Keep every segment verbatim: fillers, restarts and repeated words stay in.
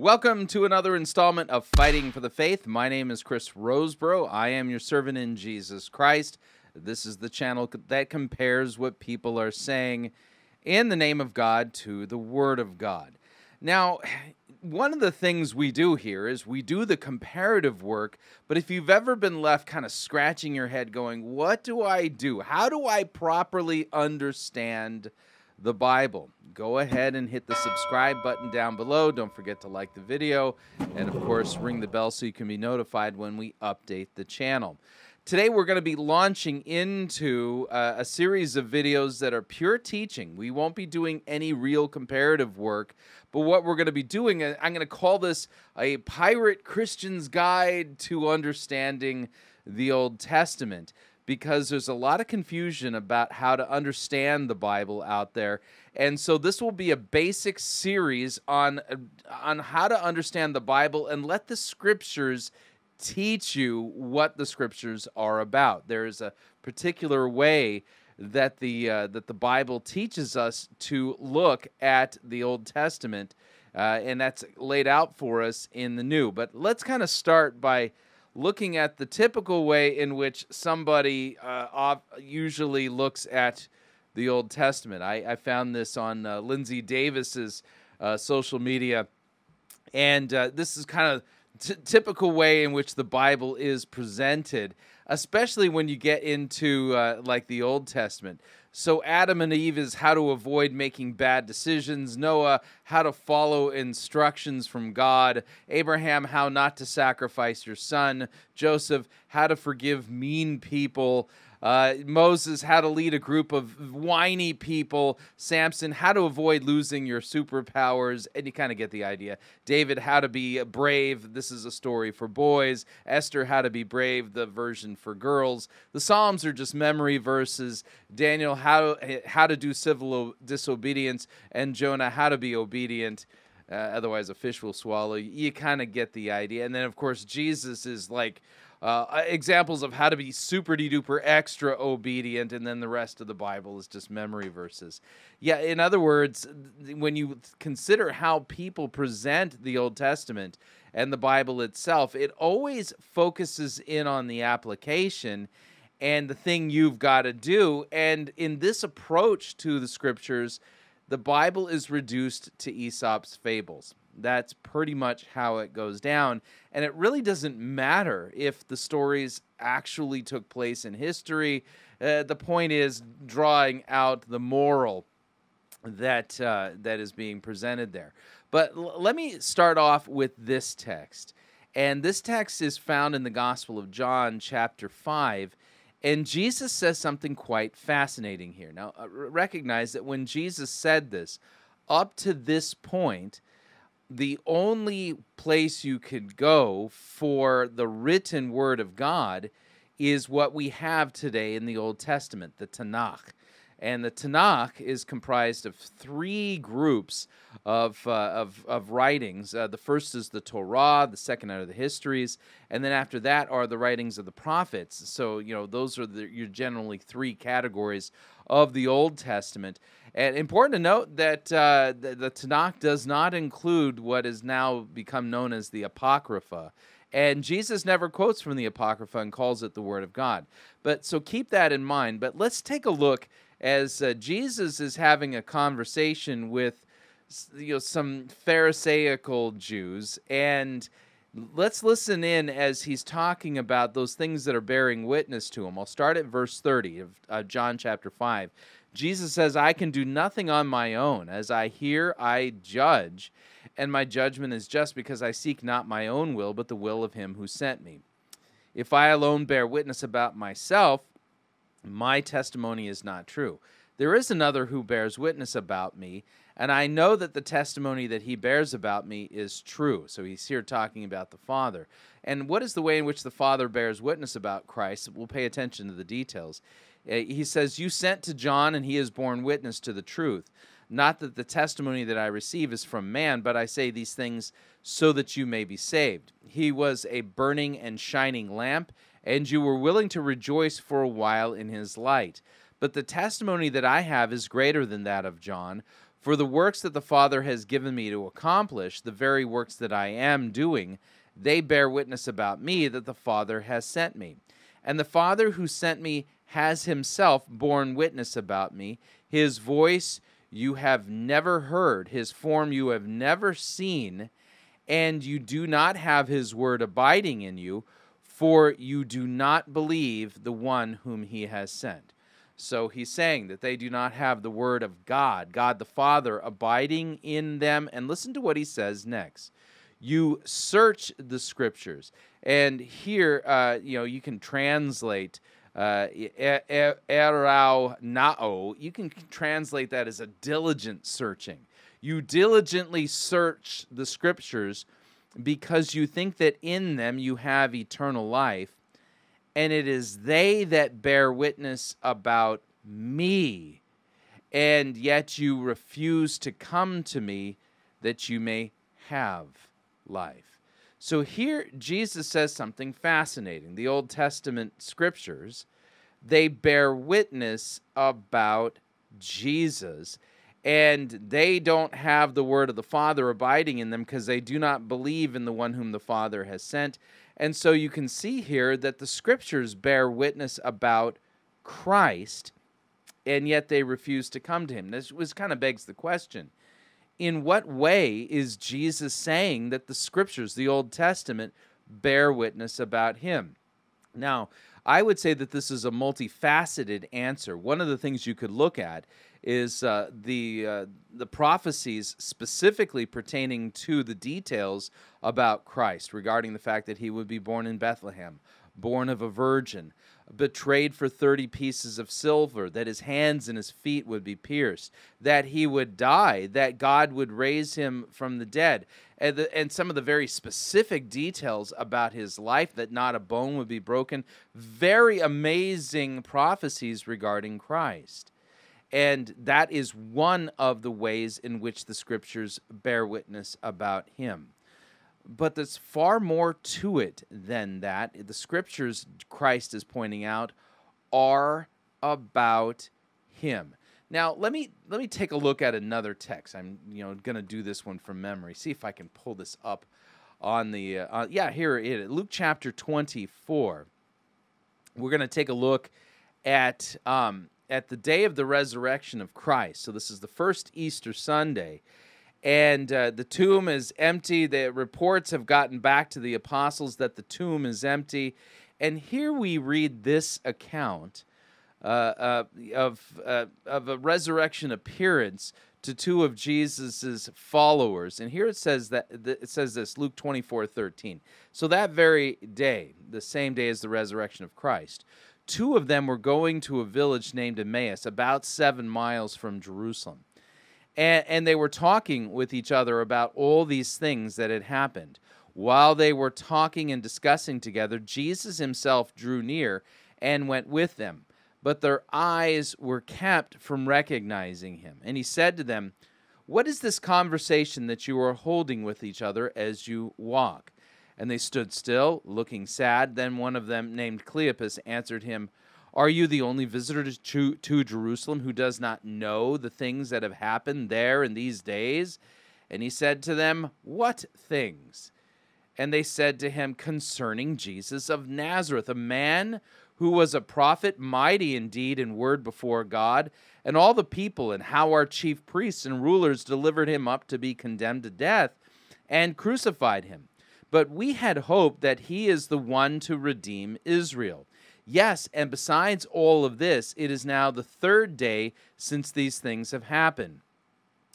Welcome to another installment of Fighting for the Faith. My name is Chris Rosebrough. I am your servant in Jesus Christ. This is the channel that compares what people are saying in the name of God to the Word of God. Now, one of the things we do here is we do the comparative work, but if you've ever been left kind of scratching your head going, what do I do? How do I properly understand the Bible? Go ahead and hit the subscribe button down below. Don't forget to like the video and, of course, ring the bell so you can be notified when we update the channel. Today we're going to be launching into uh, a series of videos that are pure teaching. We won't be doing any real comparative work, but what we're going to be doing, I'm going to call this a Pirate Christian's Guide to Understanding the Old Testament, because there's a lot of confusion about how to understand the Bible out there. And so this will be a basic series on, on how to understand the Bible and let the Scriptures teach you what the Scriptures are about. There is a particular way that the, uh, that the Bible teaches us to look at the Old Testament, uh, and that's laid out for us in the New. But let's kind of start by looking at the typical way in which somebody uh, usually looks at the Old Testament. I, I found this on uh, Lindsay Davis's uh, social media, and uh, this is kind of t typical way in which the Bible is presented, especially when you get into uh, like the Old Testament. So Adam and Eve is how to avoid making bad decisions. Noah, how to follow instructions from God. Abraham, how not to sacrifice your son. Joseph, how to forgive mean people. Uh, Moses, how to lead a group of whiny people. Samson, how to avoid losing your superpowers. And you kind of get the idea. David, how to be brave. This is a story for boys. Esther, how to be brave, the version for girls. The Psalms are just memory verses. Daniel, how, how to do civil disobedience. And Jonah, how to be obedient. Uh, otherwise, a fish will swallow you. You kind of get the idea. And then, of course, Jesus is like Uh, examples of how to be super-de-duper extra obedient, and then the rest of the Bible is just memory verses. Yeah, in other words, when you consider how people present the Old Testament and the Bible itself, it always focuses in on the application and the thing you've got to do. And in this approach to the Scriptures, the Bible is reduced to Aesop's fables. That's pretty much how it goes down, and it really doesn't matter if the stories actually took place in history. Uh, the point is drawing out the moral that, uh, that is being presented there. But l- let me start off with this text, and this text is found in the Gospel of John, chapter five, and Jesus says something quite fascinating here. Now, uh, recognize that when Jesus said this, up to this point, the only place you could go for the written Word of God is what we have today in the Old Testament, the Tanakh. And the Tanakh is comprised of three groups of, uh, of, of writings. Uh, the first is the Torah, the second are the histories, and then after that are the writings of the prophets. So, you know, those are the, your generally three categories of the Old Testament. And important to note that uh, the, the Tanakh does not include what has now become known as the Apocrypha. And Jesus never quotes from the Apocrypha and calls it the Word of God. But so keep that in mind. But let's take a look as uh, Jesus is having a conversation with you know, some Pharisaical Jews. And let's listen in as he's talking about those things that are bearing witness to him. I'll start at verse thirty of uh, John chapter five. Jesus says, I can do nothing on my own. As I hear, I judge, and my judgment is just because I seek not my own will, but the will of him who sent me. If I alone bear witness about myself, my testimony is not true. There is another who bears witness about me, and I know that the testimony that he bears about me is true. So he's here talking about the Father. And what is the way in which the Father bears witness about Christ? We'll pay attention to the details. He says, you sent to John, and he has borne witness to the truth. Not that the testimony that I receive is from man, but I say these things so that you may be saved. He was a burning and shining lamp, and you were willing to rejoice for a while in his light. But the testimony that I have is greater than that of John, For the works that the Father has given me to accomplish, the very works that I am doing, they bear witness about me that the Father has sent me. And the Father who sent me has himself borne witness about me. His voice you have never heard, his form you have never seen, and you do not have his word abiding in you, for you do not believe the one whom he has sent. So he's saying that they do not have the word of God, God the Father, abiding in them. And listen to what he says next. You search the Scriptures. And here, uh, you know, you can translate uh, erau nao. You can translate that as a diligent searching. You diligently search the Scriptures because you think that in them you have eternal life. And it is they that bear witness about me, and yet you refuse to come to me that you may have life. So here Jesus says something fascinating. The Old Testament scriptures, they bear witness about Jesus, and they don't have the word of the Father abiding in them because they do not believe in the one whom the Father has sent. And so you can see here that the Scriptures bear witness about Christ, and yet they refuse to come to him. This was, kind of begs the question, in what way is Jesus saying that the Scriptures, the Old Testament, bear witness about him? Now, I would say that this is a multifaceted answer. One of the things you could look at is uh, the, uh, the prophecies specifically pertaining to the details about Christ regarding the fact that he would be born in Bethlehem, born of a virgin, betrayed for thirty pieces of silver, that his hands and his feet would be pierced, that he would die, that God would raise him from the dead, and, the, and some of the very specific details about his life, that not a bone would be broken. Very amazing prophecies regarding Christ. And that is one of the ways in which the Scriptures bear witness about him. But there's far more to it than that. The Scriptures, Christ is pointing out, are about him. Now, let me let me take a look at another text. I'm you know going to do this one from memory. See if I can pull this up on the... Uh, uh, yeah, here it is. Luke chapter twenty-four. We're going to take a look at... Um, at the day of the resurrection of Christ. So this is the first Easter Sunday. And uh, the tomb is empty. The reports have gotten back to the apostles that the tomb is empty. And here we read this account uh, uh, of, uh, of a resurrection appearance to two of Jesus' followers. And here it says that it says this, Luke twenty-four thirteen. So that very day, the same day as the resurrection of Christ, two of them were going to a village named Emmaus, about seven miles from Jerusalem. And, and they were talking with each other about all these things that had happened. While they were talking and discussing together, Jesus himself drew near and went with them. But their eyes were kept from recognizing him. And he said to them, "What is this conversation that you are holding with each other as you walk?" And they stood still, looking sad. Then one of them, named Cleopas, answered him, "Are you the only visitor to, to Jerusalem who does not know the things that have happened there in these days?" And he said to them, "What things?" And they said to him, "Concerning Jesus of Nazareth, a man who was a prophet, mighty indeed in word before God, and all the people, and how our chief priests and rulers delivered him up to be condemned to death and crucified him. But we had hoped that he is the one to redeem Israel. Yes, and besides all of this, it is now the third day since these things have happened.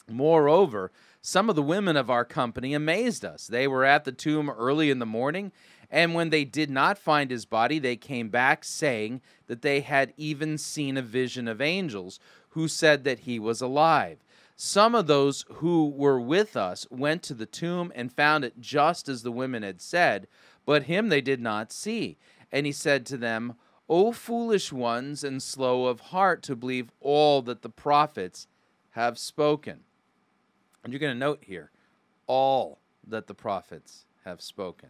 Moreover, some of the women of our company amazed us. They were at the tomb early in the morning, and when they did not find his body, they came back saying that they had even seen a vision of angels who said that he was alive. Some of those who were with us went to the tomb and found it just as the women had said, but him they did not see. And he said to them, O foolish ones and slow of heart to believe all that the prophets have spoken." And you're going to note here, all that the prophets have spoken.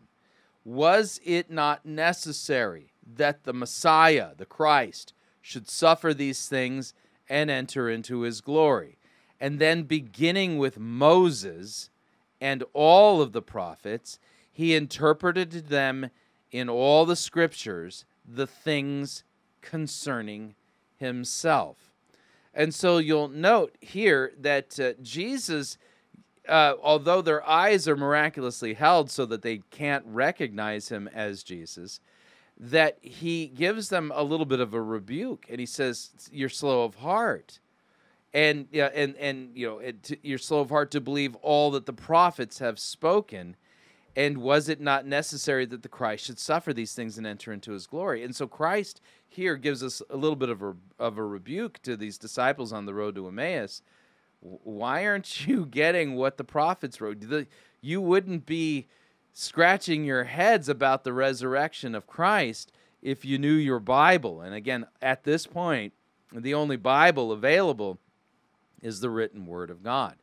Was it not necessary that the Messiah, the Christ, should suffer these things and enter into his glory? And then beginning with Moses and all of the prophets, he interpreted to them in all the scriptures the things concerning himself. And so you'll note here that uh, Jesus, uh, although their eyes are miraculously held so that they can't recognize him as Jesus, that he gives them a little bit of a rebuke, and he says, "You're slow of heart." And, yeah, and, and you know, it, you're slow of heart to believe all that the prophets have spoken. And was it not necessary that the Christ should suffer these things and enter into his glory? And so Christ here gives us a little bit of a, of a rebuke to these disciples on the road to Emmaus. Why aren't you getting what the prophets wrote? The, you wouldn't be scratching your heads about the resurrection of Christ if you knew your Bible. And again, at this point, the only Bible available is the written word of God.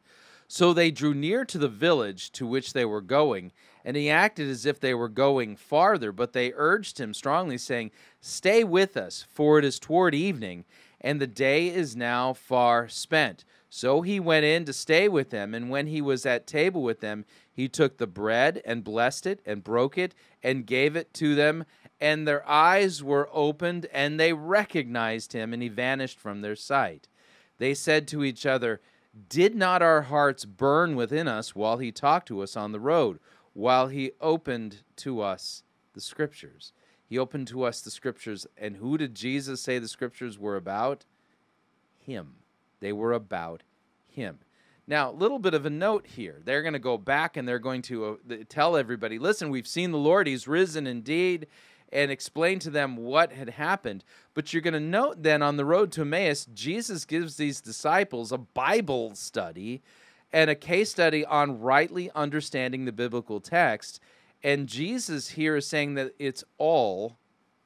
So they drew near to the village to which they were going, and he acted as if they were going farther, but they urged him strongly, saying, "Stay with us, for it is toward evening, and the day is now far spent." So he went in to stay with them, and when he was at table with them, he took the bread and blessed it and broke it and gave it to them, and their eyes were opened, and they recognized him, and he vanished from their sight. They said to each other, "Did not our hearts burn within us while he talked to us on the road, while he opened to us the Scriptures?" He opened to us the Scriptures, and who did Jesus say the Scriptures were about? Him. They were about him. Now, a little bit of a note here. They're going to go back, and they're going to uh, tell everybody, "Listen, we've seen the Lord. He's risen indeed," and explain to them what had happened. But you're going to note then on the road to Emmaus, Jesus gives these disciples a Bible study and a case study on rightly understanding the biblical text. And Jesus here is saying that it's all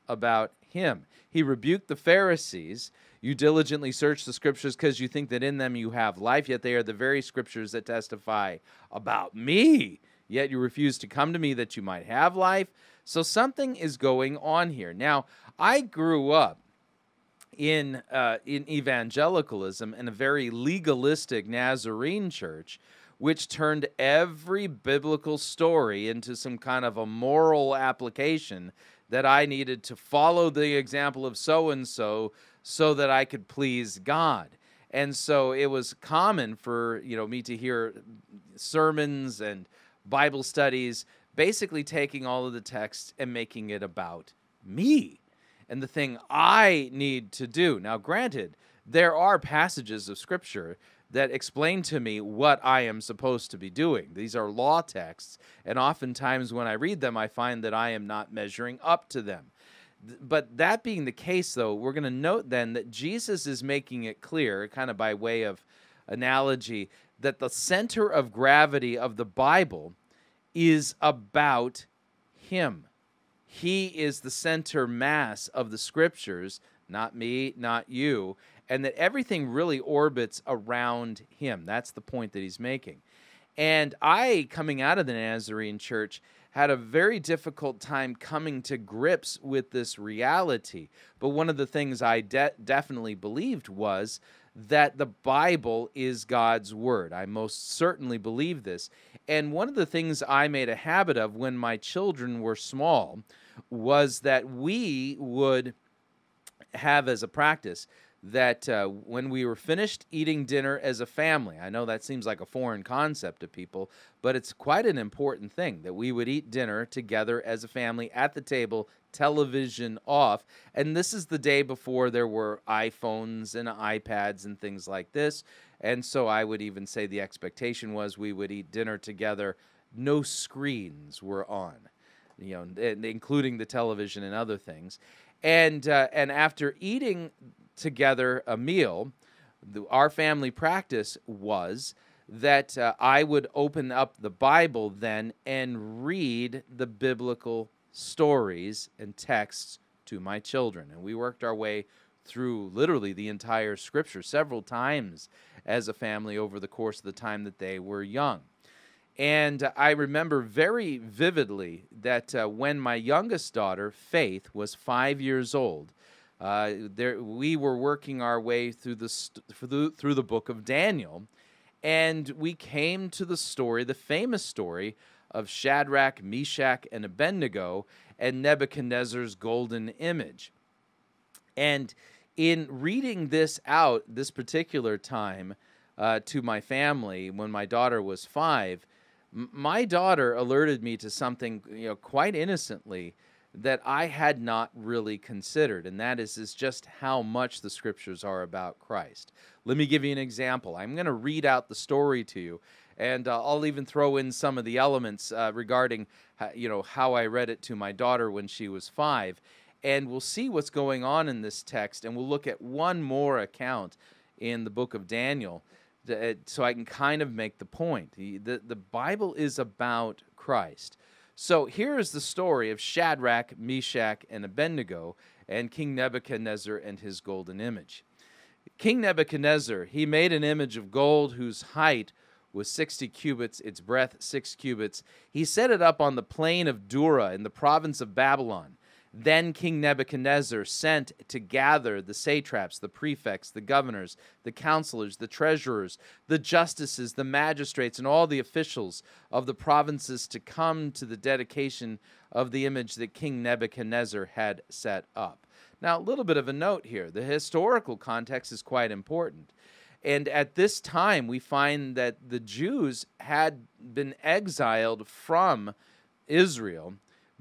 about him. He rebuked the Pharisees. "You diligently search the Scriptures because you think that in them you have life, yet they are the very Scriptures that testify about me. Yet you refuse to come to me that you might have life." So something is going on here. Now, I grew up in, uh, in evangelicalism in a very legalistic Nazarene church, which turned every biblical story into some kind of a moral application that I needed to follow the example of so-and-so so that I could please God. And so it was common for, you know, me to hear sermons and Bible studies basically taking all of the text and making it about me and the thing I need to do. Now, granted, there are passages of Scripture that explain to me what I am supposed to be doing. These are law texts, and oftentimes when I read them, I find that I am not measuring up to them. But that being the case, though, we're going to note then that Jesus is making it clear, kind of by way of analogy, that the center of gravity of the Bible is about him. He is the center mass of the Scriptures, not me, not you, and that everything really orbits around him. That's the point that he's making. And I, coming out of the Nazarene church, had a very difficult time coming to grips with this reality. But one of the things I de- definitely believed was that the Bible is God's Word. I most certainly believe this. And one of the things I made a habit of when my children were small was that we would have as a practice that uh, when we were finished eating dinner as a family, I know that seems like a foreign concept to people, but it's quite an important thing that we would eat dinner together as a family at the table, television off, and this is the day before there were iPhones and iPads and things like this, and so I would even say the expectation was we would eat dinner together, no screens were on, you know, including the television and other things, and, uh, and after eating together a meal, the, our family practice was that uh, I would open up the Bible then and read the biblical stories and texts to my children. And we worked our way through literally the entire Scripture several times as a family over the course of the time that they were young. And I remember very vividly that uh, when my youngest daughter, Faith, was five years old, uh, there, we were working our way through the, st- through, through the book of Daniel, And we came to the story, the famous story of Shadrach, Meshach, and Abednego and Nebuchadnezzar's golden image. And in reading this out this particular time uh, to my family when my daughter was five, m my daughter alerted me to something, you know, quite innocently that I had not really considered, and that is, is just how much the Scriptures are about Christ. Let me give you an example. I'm going to read out the story to you, and uh, I'll even throw in some of the elements uh, regarding, you know, how I read it to my daughter when she was five. And we'll see what's going on in this text, and we'll look at one more account in the book of Daniel so I can kind of make the point. The, the Bible is about Christ. So here is the story of Shadrach, Meshach, and Abednego and King Nebuchadnezzar and his golden image. King Nebuchadnezzar, he made an image of gold whose height was sixty cubits, its breadth six cubits. He set it up on the plain of Dura in the province of Babylon. Then King Nebuchadnezzar sent to gather the satraps, the prefects, the governors, the counselors, the treasurers, the justices, the magistrates, and all the officials of the provinces to come to the dedication of the image that King Nebuchadnezzar had set up. Now, a little bit of a note here. The historical context is quite important. And at this time, we find that the Jews had been exiled from Israel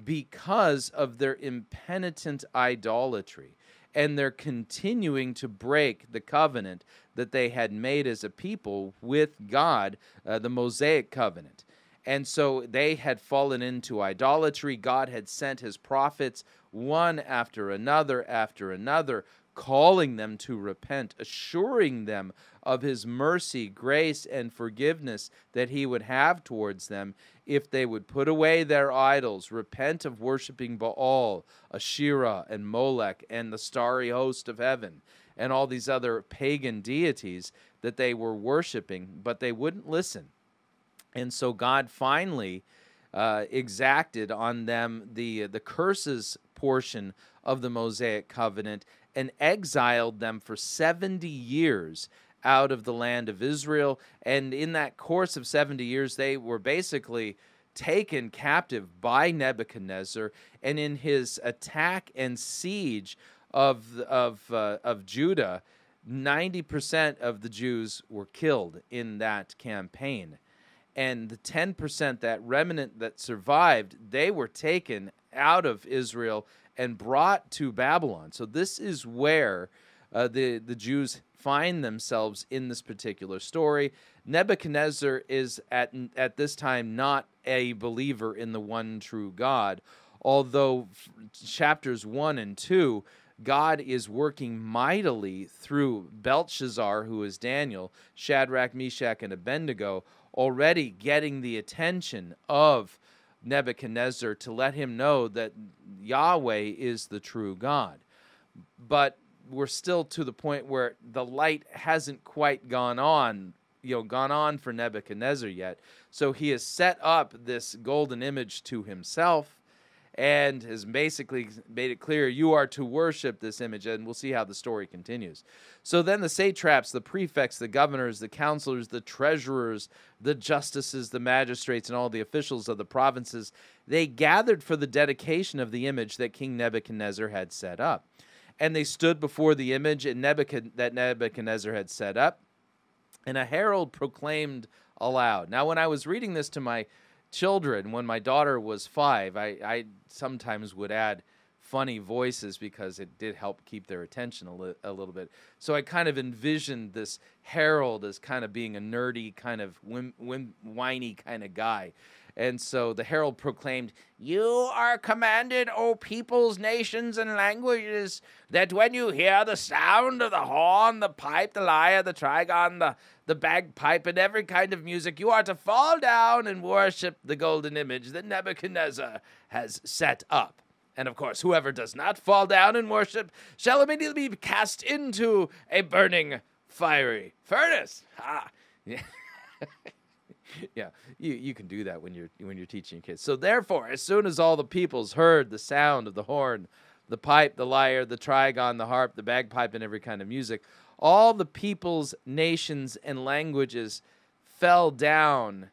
because of their impenitent idolatry, and they're continuing to break the covenant that they had made as a people with God, uh, the Mosaic covenant. And so they had fallen into idolatry. God had sent his prophets one after another after another, calling them to repent, assuring them of his mercy, grace, and forgiveness that he would have towards them if they would put away their idols, repent of worshiping Baal, Asherah, and Molech, and the starry host of heaven, and all these other pagan deities that they were worshiping, but they wouldn't listen. And so God finally uh, exacted on them the, the curses portion of the Mosaic covenant and exiled them for seventy years out of the land of Israel. And in that course of seventy years, they were basically taken captive by Nebuchadnezzar, and in his attack and siege of, of, uh, of Judah, ninety percent of the Jews were killed in that campaign. And the ten percent, that remnant that survived, they were taken out of Israel and brought to Babylon. So this is where uh, the, the Jews find themselves in this particular story. Nebuchadnezzar is at, at this time not a believer in the one true God, although chapters one and two, God is working mightily through Belshazzar, who is Daniel, Shadrach, Meshach, and Abednego, already getting the attention of Nebuchadnezzar to let him know that Yahweh is the true God. But we're still to the point where the light hasn't quite gone on, you know, gone on for Nebuchadnezzar yet. So he has set up this golden image to himself and has basically made it clear, you are to worship this image, and we'll see how the story continues. So then the satraps, the prefects, the governors, the counselors, the treasurers, the justices, the magistrates, and all the officials of the provinces, they gathered for the dedication of the image that King Nebuchadnezzar had set up. And they stood before the image in Nebuchadnezzar, that Nebuchadnezzar had set up, and a herald proclaimed aloud. Now, when I was reading this to my children, when my daughter was five, I, I sometimes would add funny voices because it did help keep their attention a, li a little bit. So I kind of envisioned this herald as kind of being a nerdy, kind of whim whim whiny kind of guy. And so the herald proclaimed, "You are commanded, O peoples, nations, and languages, that when you hear the sound of the horn, the pipe, the lyre, the trigon, the, the bagpipe, and every kind of music, you are to fall down and worship the golden image that Nebuchadnezzar has set up. And, of course, whoever does not fall down and worship shall immediately be cast into a burning, fiery furnace." Ha! Yeah. Yeah, you, you can do that when you're, when you're teaching kids. "So therefore, as soon as all the peoples heard the sound of the horn, the pipe, the lyre, the trigon, the harp, the bagpipe, and every kind of music, all the peoples, nations, and languages fell down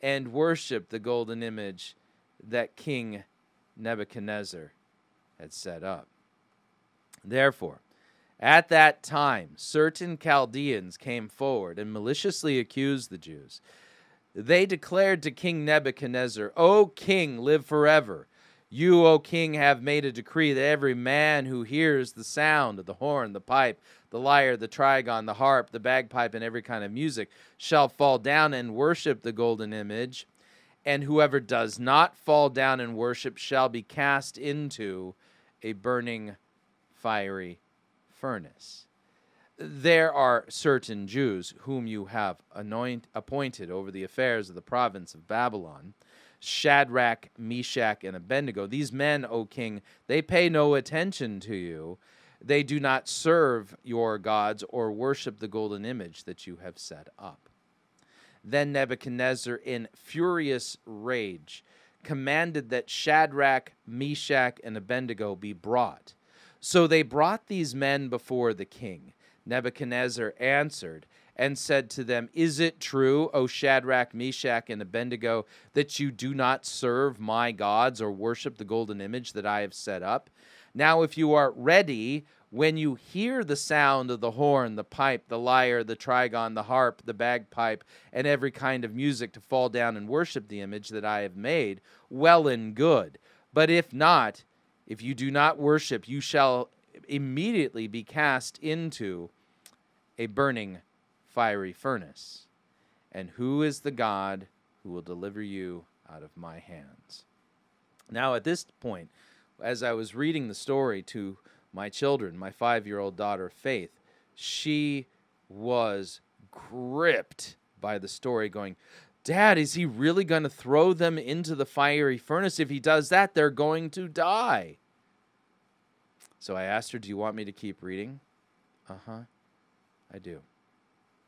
and worshiped the golden image that King Nebuchadnezzar had set up. Therefore, at that time, certain Chaldeans came forward and maliciously accused the Jews. They declared to King Nebuchadnezzar, "O king, live forever. You, O king, have made a decree that every man who hears the sound of the horn, the pipe, the lyre, the trigon, the harp, the bagpipe, and every kind of music shall fall down and worship the golden image. And whoever does not fall down and worship shall be cast into a burning, fiery furnace. There are certain Jews whom you have anoint, appointed over the affairs of the province of Babylon, Shadrach, Meshach, and Abednego. These men, O king, they pay no attention to you. They do not serve your gods or worship the golden image that you have set up." Then Nebuchadnezzar, in furious rage, commanded that Shadrach, Meshach, and Abednego be brought. So they brought these men before the king. Nebuchadnezzar answered and said to them, "Is it true, O Shadrach, Meshach, and Abednego, that you do not serve my gods or worship the golden image that I have set up? Now if you are ready, when you hear the sound of the horn, the pipe, the lyre, the trigon, the harp, the bagpipe, and every kind of music to fall down and worship the image that I have made, well and good. But if not, if you do not worship, you shall immediately be cast into a burning, fiery furnace. And who is the God who will deliver you out of my hands?" Now at this point, as I was reading the story to my children, my five-year-old daughter, Faith, she was gripped by the story going, "Dad, is he really going to throw them into the fiery furnace? If he does that, they're going to die." So I asked her, "Do you want me to keep reading?" "Uh-huh, I do."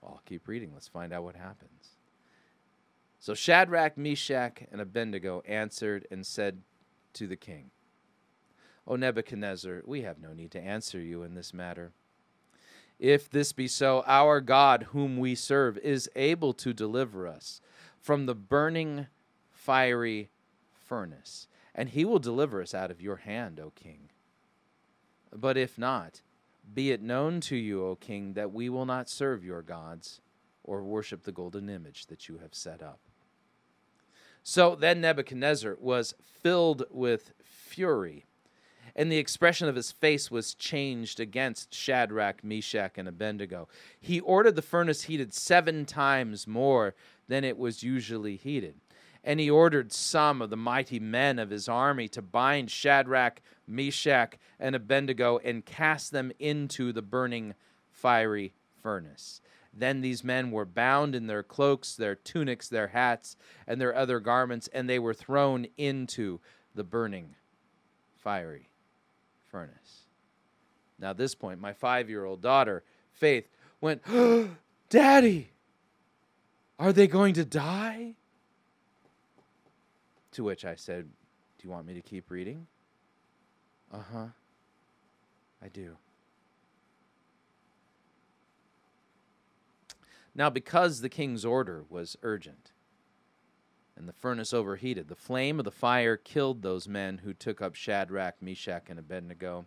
"Well, I'll keep reading. Let's find out what happens." So Shadrach, Meshach, and Abednego answered and said to the king, "O Nebuchadnezzar, we have no need to answer you in this matter. If this be so, our God whom we serve is able to deliver us from the burning, fiery furnace, and he will deliver us out of your hand, O king. But if not, be it known to you, O king, that we will not serve your gods or worship the golden image that you have set up." So then Nebuchadnezzar was filled with fury, and the expression of his face was changed against Shadrach, Meshach, and Abednego. He ordered the furnace heated seven times more than it was usually heated. And he ordered some of the mighty men of his army to bind Shadrach, Meshach, and Abednego and cast them into the burning, fiery furnace. Then these men were bound in their cloaks, their tunics, their hats, and their other garments, and they were thrown into the burning, fiery furnace. Now at this point, my five-year-old daughter, Faith, went, "Oh, Daddy, are they going to die?" To which I said, "Do you want me to keep reading?" "Uh-huh, I do." Now because the king's order was urgent and the furnace overheated, the flame of the fire killed those men who took up Shadrach, Meshach, and Abednego.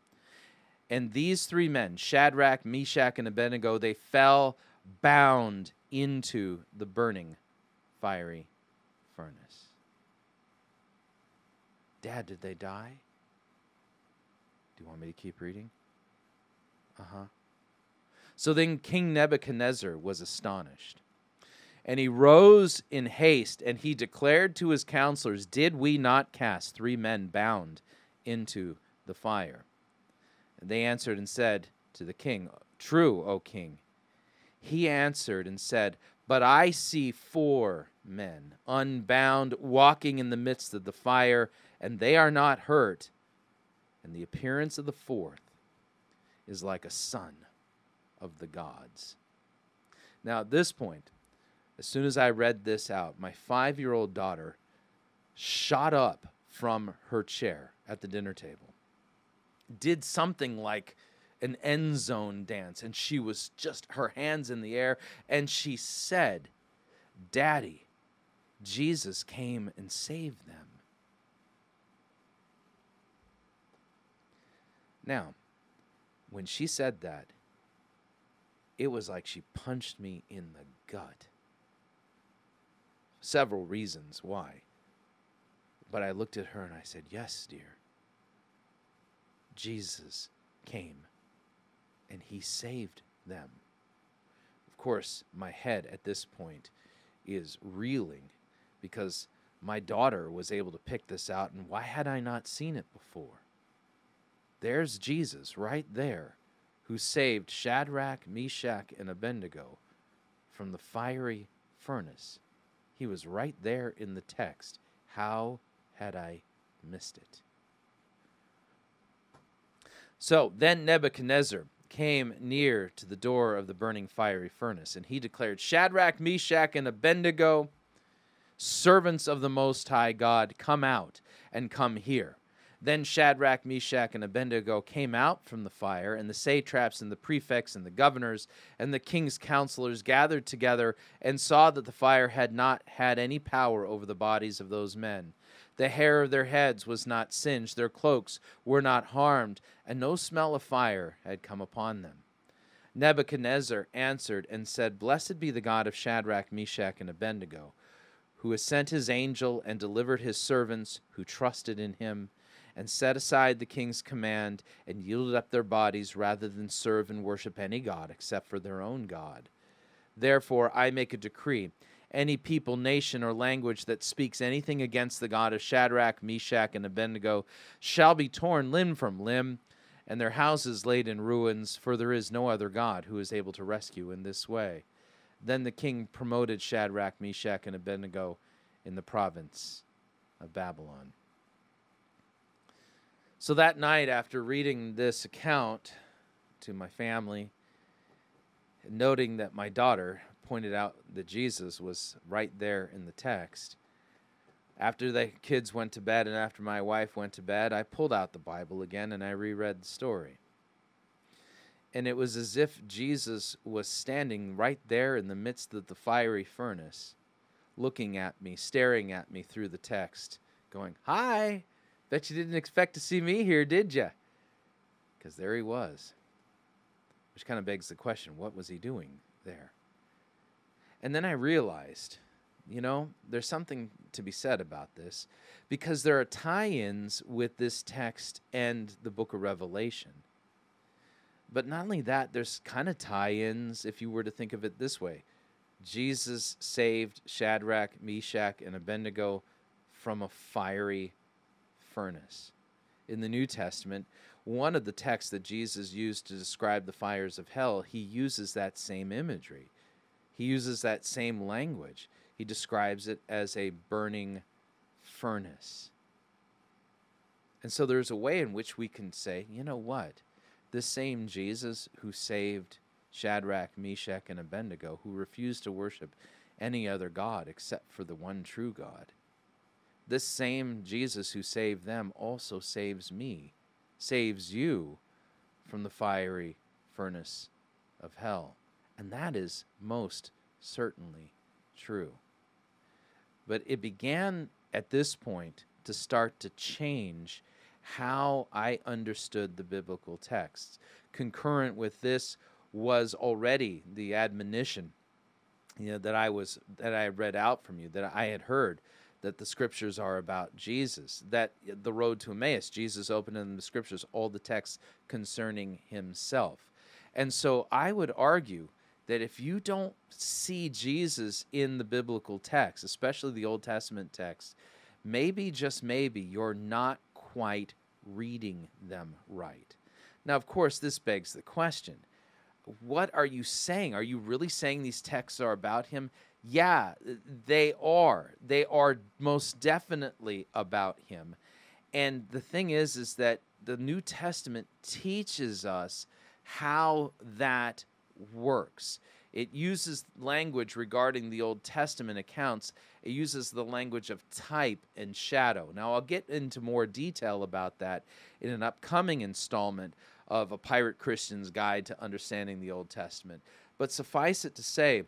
And these three men, Shadrach, Meshach, and Abednego, they fell bound into the burning, fiery furnace. "Dad, did they die?" "Do you want me to keep reading?" "Uh-huh." So then King Nebuchadnezzar was astonished. And he rose in haste, and he declared to his counselors, "Did we not cast three men bound into the fire?" And they answered and said to the king, "True, O king." He answered and said, "But I see four men unbound walking in the midst of the fire, and they are not hurt. And the appearance of the fourth is like a son of the gods." Now at this point, as soon as I read this out, my five-year-old daughter shot up from her chair at the dinner table, did something like an end zone dance, and she was just her hands in the air, and she said, Daddy, Jesus came and saved them. Now, when she said that, it was like she punched me in the gut. Several reasons why. But I looked at her and I said, yes, dear. Jesus came and he saved them. Of course, my head at this point is reeling because my daughter was able to pick this out, and why had I not seen it before? There's Jesus right there who saved Shadrach, Meshach, and Abednego from the fiery furnace. He was right there in the text. How had I missed it? So then Nebuchadnezzar came near to the door of the burning fiery furnace, and he declared, Shadrach, Meshach, and Abednego, servants of the Most High God, come out and come here. Then Shadrach, Meshach, and Abednego came out from the fire, and the satraps and the prefects and the governors and the king's counselors gathered together and saw that the fire had not had any power over the bodies of those men. The hair of their heads was not singed, their cloaks were not harmed, and no smell of fire had come upon them. Nebuchadnezzar answered and said, Blessed be the God of Shadrach, Meshach, and Abednego, who has sent his angel and delivered his servants who trusted in him, and set aside the king's command, and yielded up their bodies rather than serve and worship any god except for their own God. Therefore I make a decree, any people, nation, or language that speaks anything against the God of Shadrach, Meshach, and Abednego shall be torn limb from limb, and their houses laid in ruins, for there is no other God who is able to rescue in this way. Then the king promoted Shadrach, Meshach, and Abednego in the province of Babylon. So that night, after reading this account to my family, noting that my daughter pointed out that Jesus was right there in the text, after the kids went to bed and after my wife went to bed, I pulled out the Bible again and I reread the story. And it was as if Jesus was standing right there in the midst of the fiery furnace, looking at me, staring at me through the text, going, Hi! Bet you didn't expect to see me here, did you? Because there he was. Which kind of begs the question, what was he doing there? And then I realized, you know, there's something to be said about this, because there are tie-ins with this text and the book of Revelation. But not only that, there's kind of tie-ins if you were to think of it this way. Jesus saved Shadrach, Meshach, and Abednego from a fiery furnace. In the New Testament, one of the texts that Jesus used to describe the fires of hell, he uses that same imagery. He uses that same language. He describes it as a burning furnace. And so there's a way in which we can say, you know what? This same Jesus who saved Shadrach, Meshach, and Abednego, who refused to worship any other God except for the one true God, this same Jesus who saved them also saves me, saves you from the fiery furnace of hell. And that is most certainly true. But it began at this point to start to change how I understood the biblical texts. Concurrent with this was already the admonition, you know, that I was that I read out from you, that I had heard, that the scriptures are about Jesus, that the road to Emmaus, Jesus opened in the scriptures all the texts concerning himself. And so I would argue that if you don't see Jesus in the biblical text, especially the Old Testament text, maybe, just maybe, you're not quite reading them right. Now, of course, this begs the question, what are you saying? Are you really saying these texts are about him? Yeah, they are. They are most definitely about him. And the thing is, is that the New Testament teaches us how that works. It uses language regarding the Old Testament accounts. It uses the language of type and shadow. Now, I'll get into more detail about that in an upcoming installment of A Pirate Christian's Guide to Understanding the Old Testament. But suffice it to say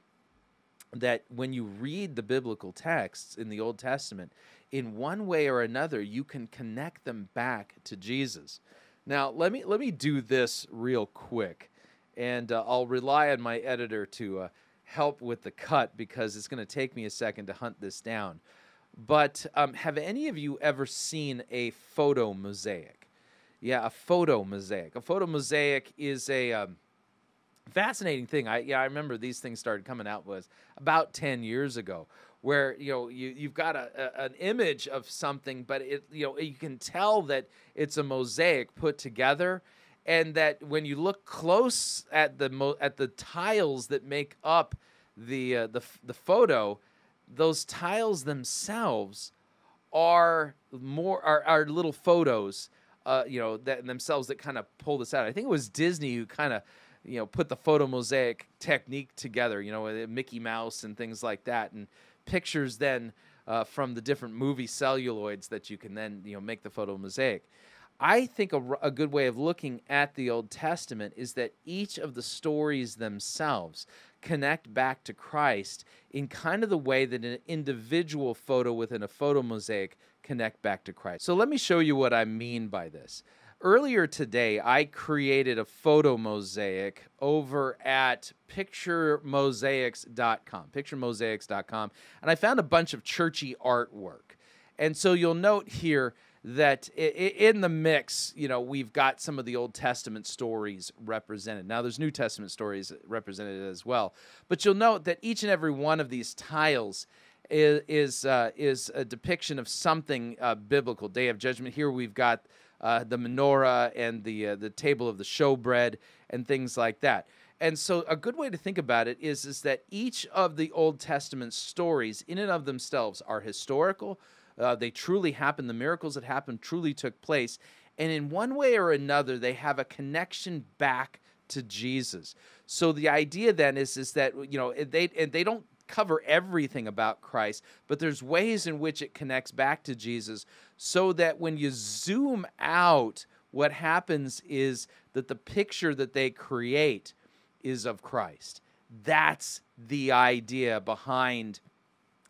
that when you read the biblical texts in the Old Testament, in one way or another, you can connect them back to Jesus. Now, let me let me do this real quick, and uh, I'll rely on my editor to uh, help with the cut because it's going to take me a second to hunt this down. But um, have any of you ever seen a photomosaic? Yeah, a photomosaic. A photomosaic is a um, fascinating thing. I yeah, I remember these things started coming out was about ten years ago, where you know you you've got a, a an image of something, but it you know you can tell that it's a mosaic put together, and that when you look close at the mo at the tiles that make up the uh, the the photo, those tiles themselves are more are, are little photos, uh, you know, that themselves that kind of pull this out. I think it was Disney who kind of you know put the photomosaic technique together, you know, Mickey Mouse and things like that, and pictures then uh, from the different movie celluloids that you can then, you know, make the photomosaic. I think a, a good way of looking at the Old Testament is that each of the stories themselves connect back to Christ in kind of the way that an individual photo within a photomosaic connect back to Christ. So let me show you what I mean by this. Earlier today, I created a photomosaic over at picture mosaics dot com, picture mosaics dot com, and I found a bunch of churchy artwork. And so you'll note here that in the mix, you know, we've got some of the Old Testament stories represented. Now, there's New Testament stories represented as well. But you'll note that each and every one of these tiles is, is, uh, is a depiction of something uh, biblical. Day of Judgment. Here we've got Uh, the menorah and the uh, the table of the showbread and things like that. And so a good way to think about it is, is that each of the Old Testament stories in and of themselves are historical. Uh, they truly happened. The miracles that happened truly took place. And in one way or another, they have a connection back to Jesus. So the idea then is, is that, you know, they, and they don't cover everything about Christ, but there's ways in which it connects back to Jesus, so that when you zoom out, what happens is that the picture that they create is of Christ. That's the idea behind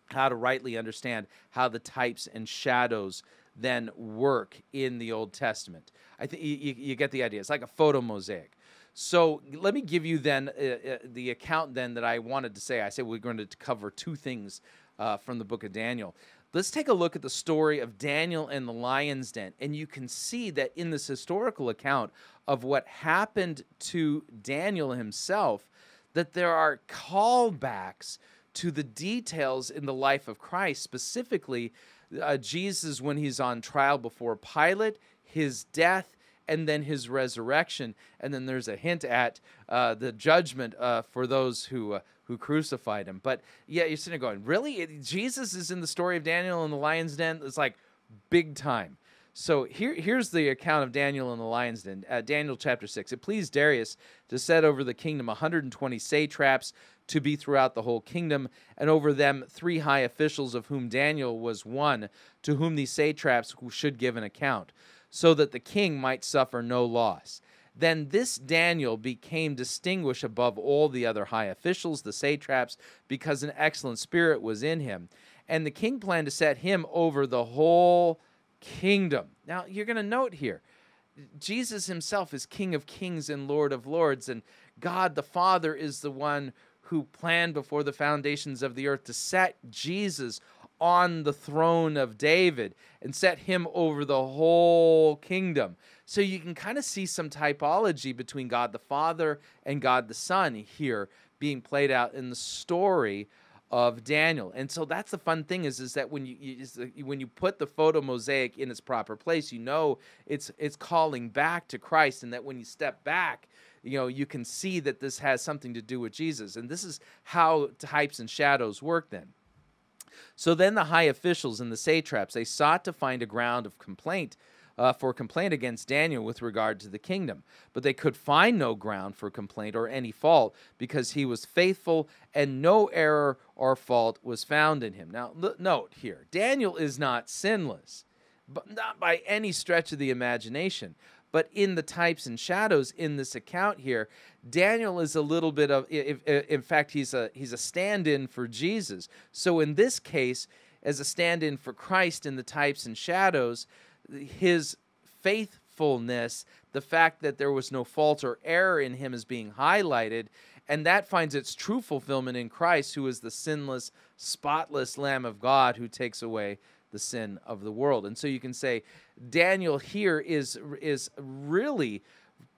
how to rightly understand how the types and shadows then work in the Old Testament. I think you, you get the idea. It's like a photomosaic. So let me give you then uh, the account then that I wanted to say. I said we're going to cover two things uh, from the book of Daniel. Let's take a look at the story of Daniel and the lion's den. And you can see that in this historical account of what happened to Daniel himself, that there are callbacks to the details in the life of Christ, specifically uh, Jesus when he's on trial before Pilate, his death, and then his resurrection, and then there's a hint at uh, the judgment uh, for those who uh, who crucified him. But yeah, you're sitting there going, really? It, Jesus is in the story of Daniel in the lion's den? It's like big time. So here, here's the account of Daniel in the lion's den, uh, Daniel chapter six. It pleased Darius to set over the kingdom one hundred twenty satraps to be throughout the whole kingdom, and over them three high officials, of whom Daniel was one, to whom these satraps should give an account, so that the king might suffer no loss. Then this Daniel became distinguished above all the other high officials, the satraps, because an excellent spirit was in him. And the king planned to set him over the whole kingdom. Now, you're going to note here, Jesus himself is King of Kings and Lord of Lords, and God the Father is the one who planned before the foundations of the earth to set Jesus on the throne of David and set him over the whole kingdom. So you can kind of see some typology between God the Father and God the Son here being played out in the story of Daniel. And so that's the fun thing is, is that when you, you is the, when you put the photomosaic in its proper place, you know it's it's calling back to Christ, and that when you step back, you know, you can see that this has something to do with Jesus. And this is how types and shadows work then. So then the high officials and the satraps, they sought to find a ground of complaint uh, for complaint against Daniel with regard to the kingdom. But they could find no ground for complaint or any fault, because he was faithful and no error or fault was found in him. Now, note here, Daniel is not sinless, but not by any stretch of the imagination. But in the types and shadows in this account here, Daniel is a little bit of, in fact, he's a, he's a stand-in for Jesus. So in this case, as a stand-in for Christ in the types and shadows, his faithfulness, the fact that there was no fault or error in him, is being highlighted, and that finds its true fulfillment in Christ, who is the sinless, spotless Lamb of God who takes away the sin of the world. And so you can say Daniel here is, is really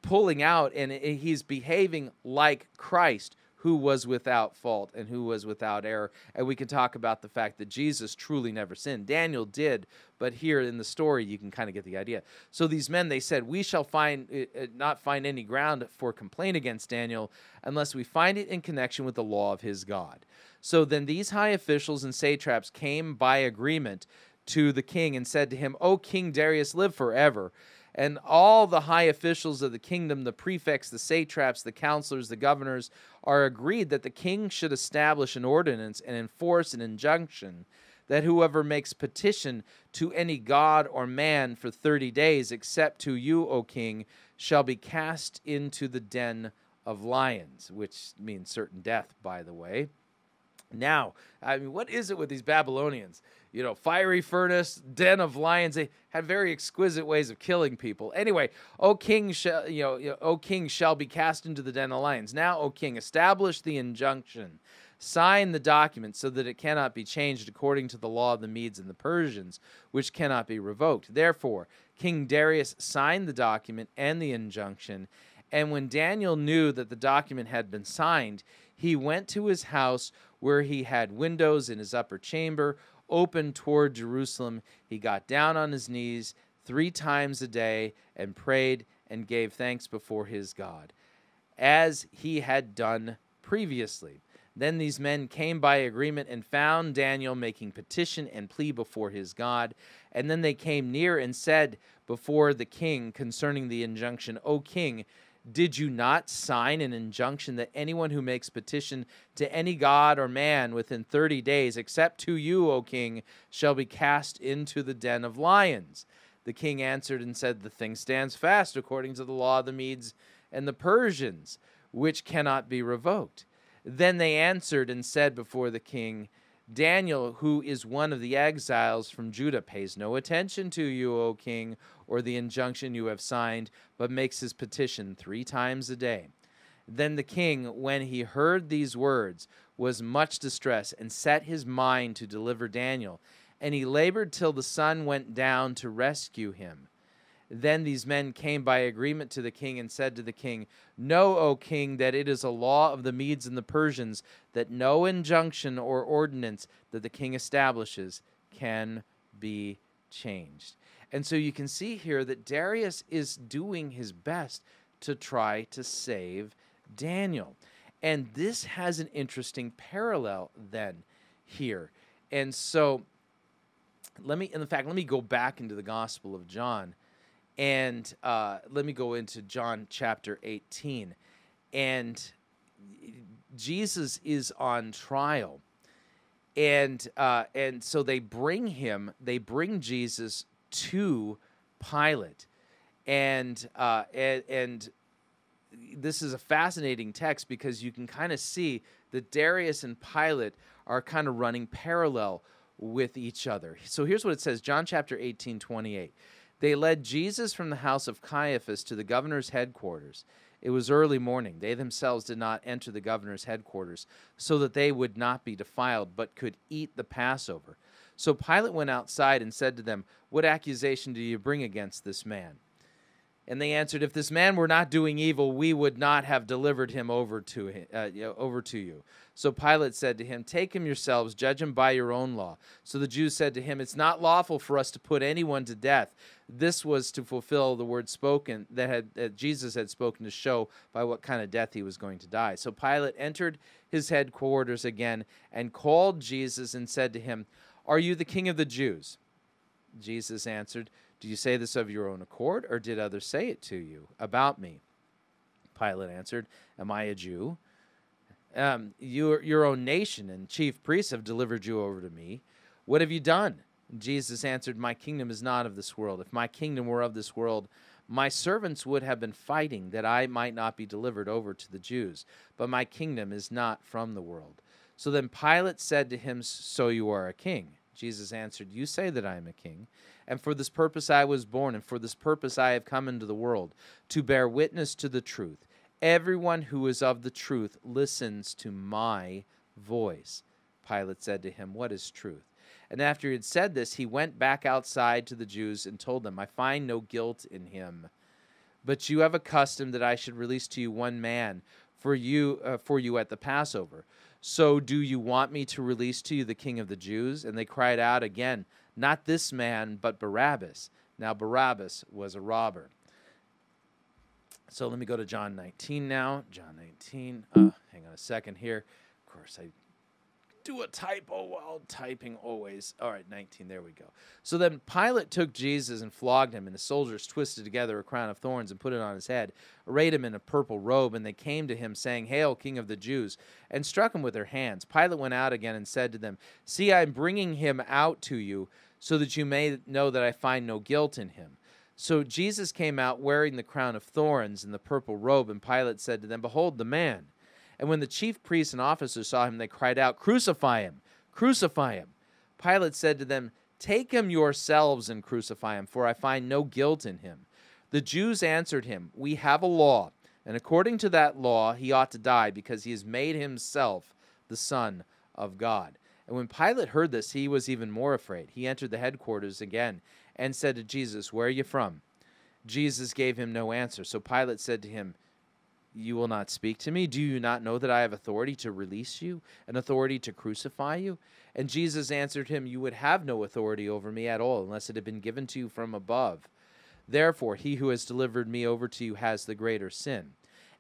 pulling out, and he's behaving like Christ, who was without fault and who was without error. And we can talk about the fact that Jesus truly never sinned. Daniel did, but here in the story, you can kind of get the idea. So these men, they said, we shall find uh, not find any ground for complaint against Daniel unless we find it in connection with the law of his God. So then these high officials and satraps came by agreement to the king and said to him, O King Darius, live forever. And all the high officials of the kingdom, the prefects, the satraps, the counselors, the governors, are agreed that the king should establish an ordinance and enforce an injunction that whoever makes petition to any god or man for thirty days, except to you, O king, shall be cast into the den of lions, which means certain death, by the way. Now, I mean, what is it with these Babylonians? You know, fiery furnace, den of lions. They had very exquisite ways of killing people. Anyway, O king shall, you know, O king shall be cast into the den of lions. Now, O king, establish the injunction. Sign the document so that it cannot be changed according to the law of the Medes and the Persians, which cannot be revoked. Therefore, King Darius signed the document and the injunction. And when Daniel knew that the document had been signed, he went to his house where he had windows in his upper chamber, open toward Jerusalem. He got down on his knees three times a day and prayed and gave thanks before his God, as he had done previously. Then these men came by agreement and found Daniel making petition and plea before his God. And then they came near and said before the king concerning the injunction, O king, did you not sign an injunction that anyone who makes petition to any god or man within thirty days, except to you, O king, shall be cast into the den of lions? The king answered and said, the thing stands fast according to the law of the Medes and the Persians, which cannot be revoked. Then they answered and said before the king, Daniel, who is one of the exiles from Judah, pays no attention to you, O king, or the injunction you have signed, but makes his petition three times a day. Then the king, when he heard these words, was much distressed and set his mind to deliver Daniel. And he labored till the sun went down to rescue him. Then these men came by agreement to the king and said to the king, Know, O king, that it is a law of the Medes and the Persians that no injunction or ordinance that the king establishes can be changed. And so you can see here that Darius is doing his best to try to save Daniel. And this has an interesting parallel then here. And so let me, in fact, let me go back into the Gospel of John. And uh, let me go into John chapter eighteen. And Jesus is on trial. And, uh, and so they bring him, they bring Jesus to Pilate. And, uh, and, and this is a fascinating text because you can kind of see that Darius and Pilate are kind of running parallel with each other. So here's what it says, John chapter eighteen, twenty-eight. They led Jesus from the house of Caiaphas to the governor's headquarters. It was early morning. They themselves did not enter the governor's headquarters, so that they would not be defiled, but could eat the Passover. So Pilate went outside and said to them, What accusation do you bring against this man? And they answered, If this man were not doing evil, we would not have delivered him over to him, uh, over to you. So Pilate said to him, Take him yourselves, judge him by your own law. So the Jews said to him, It's not lawful for us to put anyone to death. This was to fulfill the word spoken that, had, that Jesus had spoken to show by what kind of death he was going to die. So Pilate entered his headquarters again and called Jesus and said to him, Are you the king of the Jews? Jesus answered, Do you say this of your own accord, or did others say it to you about me? Pilate answered, Am I a Jew? Um, your, your own nation and chief priests have delivered you over to me. What have you done? Jesus answered, My kingdom is not of this world. If my kingdom were of this world, My servants would have been fighting that I might not be delivered over to the Jews, but my kingdom is not from the world. So then Pilate said to him, So you are a king? Jesus answered, You say that I am a king, and for this purpose I was born, and for this purpose I have come into the world, to bear witness to the truth. Everyone who is of the truth listens to my voice. Pilate said to him, What is truth? And after he had said this, he went back outside to the Jews and told them, I find no guilt in him. But you have a custom that I should release to you one man for you, uh, for you at the Passover. So do you want me to release to you the king of the Jews? And they cried out again, Not this man, but Barabbas. Now Barabbas was a robber. So let me go to John nineteen now. John nineteen. Uh, hang on a second here. Of course, I... do a typo while typing always. All right, nineteen, there we go. So then Pilate took Jesus and flogged him, and the soldiers twisted together a crown of thorns and put it on his head, arrayed him in a purple robe, and they came to him, saying, Hail, King of the Jews, and struck him with their hands. Pilate went out again and said to them, See, I am bringing him out to you, so that you may know that I find no guilt in him. So Jesus came out wearing the crown of thorns and the purple robe, and Pilate said to them, Behold the man. And when the chief priests and officers saw him, they cried out, Crucify him! Crucify him! Pilate said to them, Take him yourselves and crucify him, for I find no guilt in him. The Jews answered him, We have a law, and according to that law he ought to die, because he has made himself the Son of God. And when Pilate heard this, he was even more afraid. He entered the headquarters again and said to Jesus, Where are you from? Jesus gave him no answer. So Pilate said to him, You will not speak to me? Do you not know that I have authority to release you and authority to crucify you? And Jesus answered him, You would have no authority over me at all unless it had been given to you from above. Therefore, he who has delivered me over to you has the greater sin.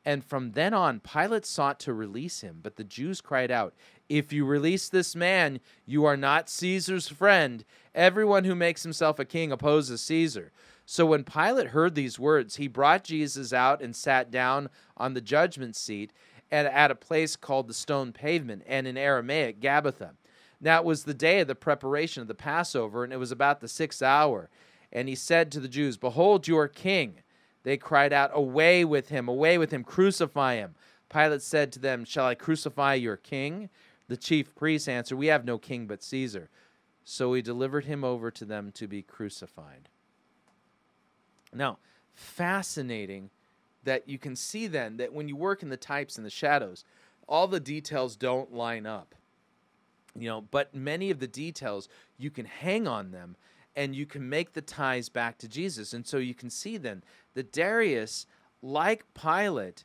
And from then on, Pilate sought to release him, but the Jews cried out, If you release this man, you are not Caesar's friend. Everyone who makes himself a king opposes Caesar. So when Pilate heard these words, he brought Jesus out and sat down on the judgment seat and at a place called the Stone Pavement, and in Aramaic, Gabbatha. Now it was the day of the preparation of the Passover, and it was about the sixth hour. And he said to the Jews, Behold your king. They cried out, Away with him, away with him, crucify him. Pilate said to them, Shall I crucify your king? The chief priests answered, We have no king but Caesar. So he delivered him over to them to be crucified. Now, fascinating that you can see then that when you work in the types and the shadows, all the details don't line up, you know, but many of the details, you can hang on them and you can make the ties back to Jesus. And so you can see then that Darius, like Pilate,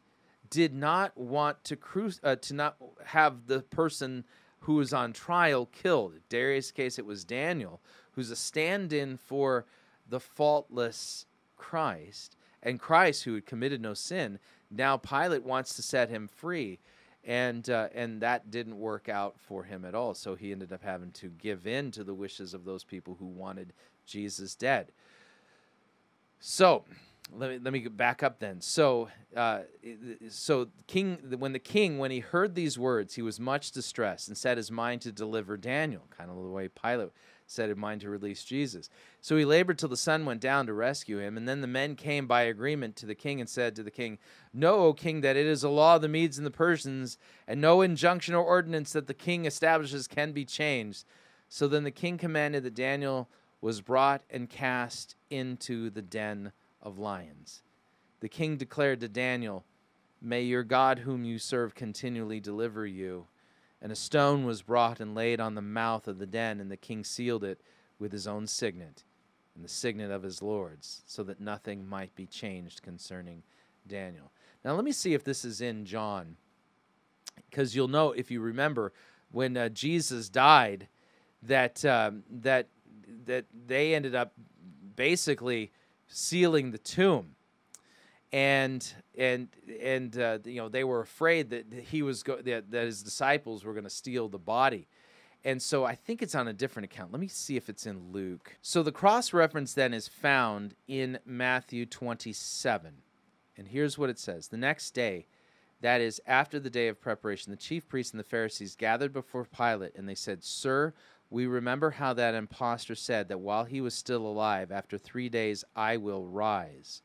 did not want to cru- uh, to not have the person who was on trial killed. In Darius' case, it was Daniel, who's a stand-in for the faultless Christ, and Christ, who had committed no sin. Now Pilate wants to set him free, and uh, and that didn't work out for him at all. So he ended up having to give in to the wishes of those people who wanted Jesus dead. So let me let me get back up then. So uh, so king when the king when he heard these words, he was much distressed and set his mind to deliver Daniel, kind of the way Pilate set in mind to release Jesus. So he labored till the sun went down to rescue him, and then the men came by agreement to the king and said to the king, Know, O king, that it is a law of the Medes and the Persians, and no injunction or ordinance that the king establishes can be changed. So then the king commanded that Daniel was brought and cast into the den of lions. The king declared to Daniel, May your God whom you serve continually deliver you. And a stone was brought and laid on the mouth of the den, and the king sealed it with his own signet and the signet of his lords, so that nothing might be changed concerning Daniel. Now, let me see if this is in John, because you'll know, if you remember, when uh, Jesus died, that um, that that they ended up basically sealing the tomb. And and and uh, you know, they were afraid that he was go- that, that his disciples were going to steal the body, and so I think it's on a different account. Let me see if it's in Luke. So the cross reference then is found in Matthew twenty-seven, and here's what it says: The next day, that is after the day of preparation, the chief priests and the Pharisees gathered before Pilate, and they said, "Sir, we remember how that impostor said that while he was still alive, after three days I will rise."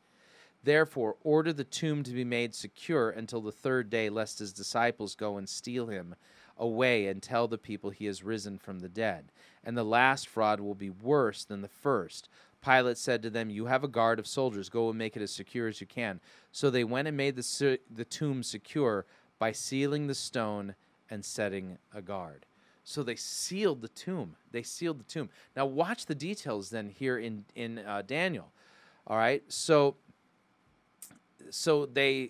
Therefore, order the tomb to be made secure until the third day, lest his disciples go and steal him away and tell the people he has risen from the dead. And the last fraud will be worse than the first. Pilate said to them, you have a guard of soldiers. Go and make it as secure as you can. So they went and made the, the tomb secure by sealing the stone and setting a guard. So they sealed the tomb. They sealed the tomb. Now watch the details then here in, in uh, Daniel. All right, so... So they,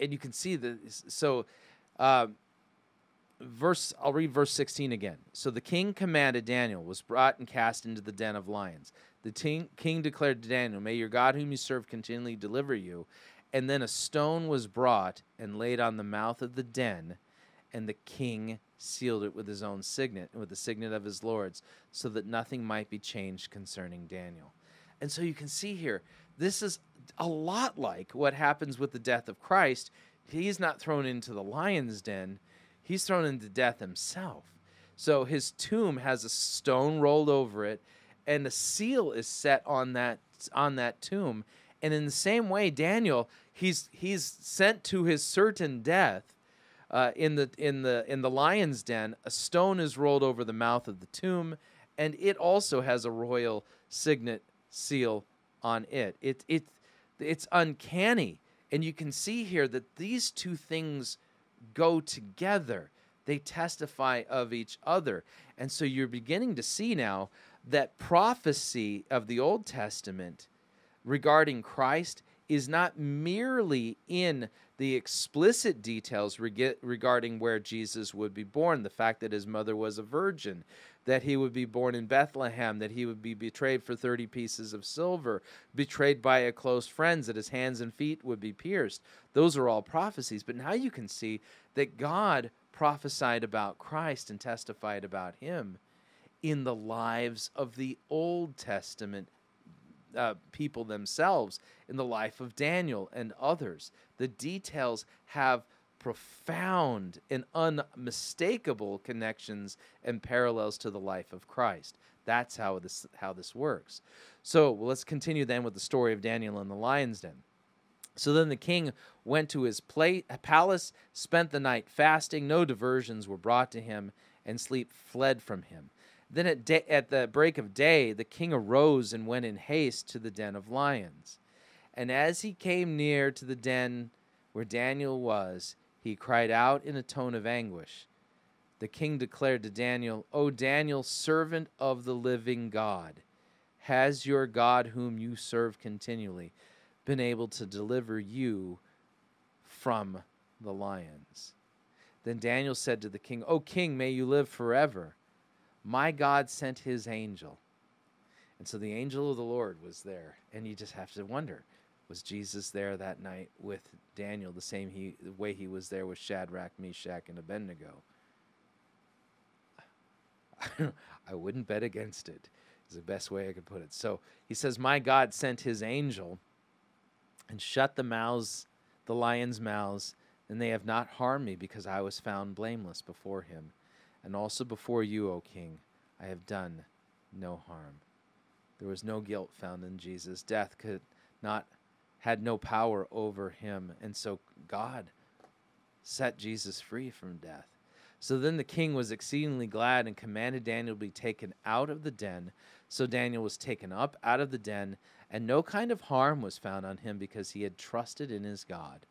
and you can see the, so uh, verse, I'll read verse sixteen again. So the king commanded Daniel, was brought and cast into the den of lions. The ting, king declared to Daniel, may your God whom you serve continually deliver you. And then a stone was brought and laid on the mouth of the den, and the king sealed it with his own signet, with the signet of his lords, so that nothing might be changed concerning Daniel. And so you can see here, this is a lot like what happens with the death of Christ. He's not thrown into the lion's den. He's thrown into death himself. So his tomb has a stone rolled over it, and a seal is set on that on that tomb. And in the same way, Daniel, he's he's sent to his certain death uh, in the in the in the lion's den. A stone is rolled over the mouth of the tomb, and it also has a royal signet seal on it. It it it's uncanny, and you can see here that these two things go together. They testify of each other. And so you're beginning to see now that prophecy of the Old Testament regarding Christ is not merely in the explicit details reg- regarding where Jesus would be born, the fact that his mother was a virgin, that he would be born in Bethlehem, that he would be betrayed for thirty pieces of silver, betrayed by a close friend, that his hands and feet would be pierced. Those are all prophecies. But now you can see that God prophesied about Christ and testified about him in the lives of the Old Testament uh, people themselves, in the life of Daniel and others. The details have profound and unmistakable connections and parallels to the life of Christ. That's how this how this works. So well, let's continue then with the story of Daniel in the lion's den. So then the king went to his palace, spent the night fasting. No diversions were brought to him, and sleep fled from him. Then at, day, at the break of day, the king arose and went in haste to the den of lions. And as he came near to the den where Daniel was, he cried out in a tone of anguish. The king declared to Daniel, O Daniel, servant of the living God, has your God whom you serve continually been able to deliver you from the lions? Then Daniel said to the king, O king, may you live forever. My God sent his angel. And so the angel of the Lord was there. And you just have to wonder, was Jesus there that night with Daniel the same he, the way he was there with Shadrach, Meshach, and Abednego? I wouldn't bet against it, is the best way I could put it. So he says, my God sent his angel and shut the mouths, the lions' mouths, and they have not harmed me because I was found blameless before him. And also before you, O king, I have done no harm. There was no guilt found in Jesus. Death could not... had no power over him, and so God set Jesus free from death. So then the king was exceedingly glad and commanded Daniel to be taken out of the den. So Daniel was taken up out of the den, and no kind of harm was found on him because he had trusted in his God.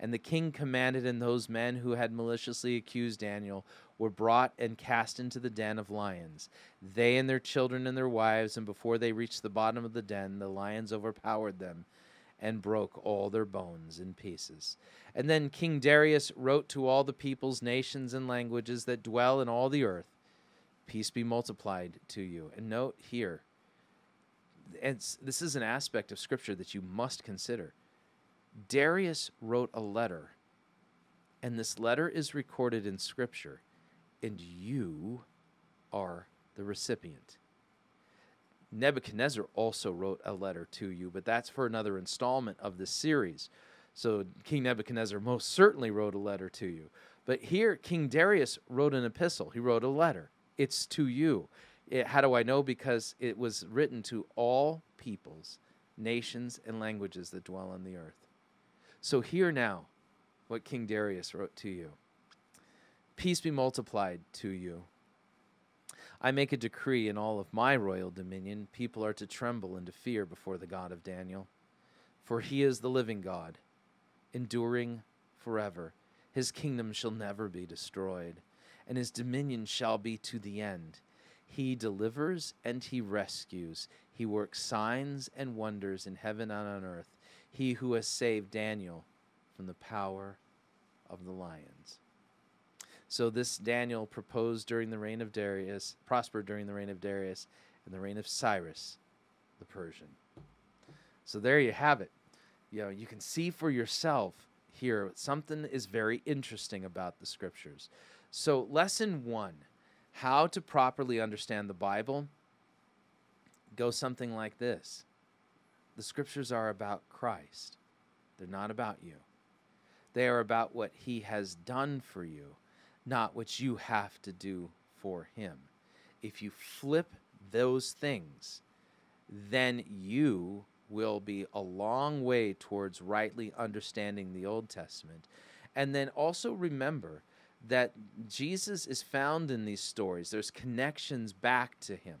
And the king commanded, and those men who had maliciously accused Daniel were brought and cast into the den of lions, they and their children and their wives, and before they reached the bottom of the den, the lions overpowered them and broke all their bones in pieces. And then King Darius wrote to all the peoples, nations, and languages that dwell in all the earth, peace be multiplied to you. And note here, and this is an aspect of Scripture that you must consider. Darius wrote a letter, and this letter is recorded in Scripture, and you are the recipient. Nebuchadnezzar also wrote a letter to you, but that's for another installment of this series. So King Nebuchadnezzar most certainly wrote a letter to you. But here, King Darius wrote an epistle. He wrote a letter. It's to you. It, how do I know? Because it was written to all peoples, nations, and languages that dwell on the earth. So hear now what King Darius wrote to you. Peace be multiplied to you. I make a decree in all of my royal dominion. People are to tremble and to fear before the God of Daniel. For he is the living God, enduring forever. His kingdom shall never be destroyed, and his dominion shall be to the end. He delivers and he rescues. He works signs and wonders in heaven and on earth. He who has saved Daniel from the power of the lions. So this Daniel proposed during the reign of Darius, prospered during the reign of Darius, and the reign of Cyrus the Persian. So there you have it. You know, you can see for yourself here, something is very interesting about the scriptures. So lesson one, how to properly understand the Bible, goes something like this. The scriptures are about Christ. They're not about you. They are about what he has done for you, not what you have to do for him. If you flip those things, then you will be a long way towards rightly understanding the Old Testament. And then also remember that Jesus is found in these stories. There's connections back to him.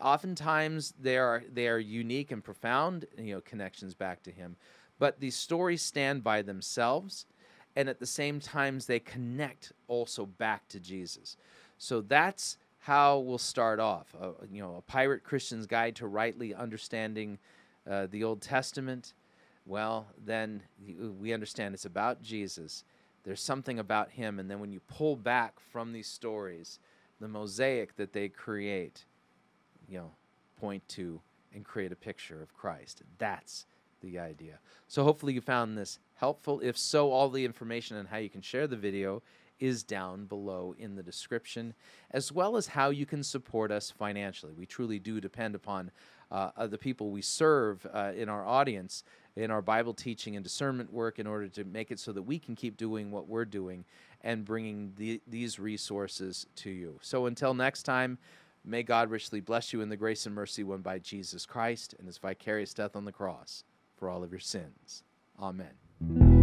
Oftentimes they are, they are unique and profound, you know, connections back to him. But these stories stand by themselves, and at the same time, they connect also back to Jesus. So that's how we'll start off. Uh, you know, a Pirate Christian's Guide to Rightly Understanding uh, the Old Testament. Well, then we understand it's about Jesus. There's something about him, and then when you pull back from these stories, the mosaic that they create, you know, point to and create a picture of Christ. That's the idea. So hopefully you found this helpful. If so, all the information on how you can share the video is down below in the description, as well as how you can support us financially. We truly do depend upon uh, the people we serve uh, in our audience, in our Bible teaching and discernment work, in order to make it so that we can keep doing what we're doing and bringing the, these resources to you. So until next time, may God richly bless you in the grace and mercy won by Jesus Christ and his vicarious death on the cross for all of your sins. Amen.